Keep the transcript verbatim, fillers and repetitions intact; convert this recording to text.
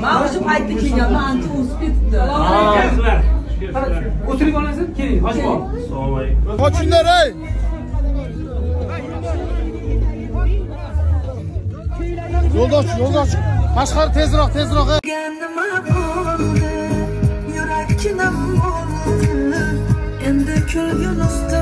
Mağuşum aytı ki ya, mantı uspitti. Aa, kızlar. Oturun olasın, gelin, hoş bul. Selamünaleyküm. Koçunlar ey. Yoldaş, yoldaş. Başkar tezrak, tezrak ey. Kendime buldu, yürek kinam oldu. Endi kül yunusdu.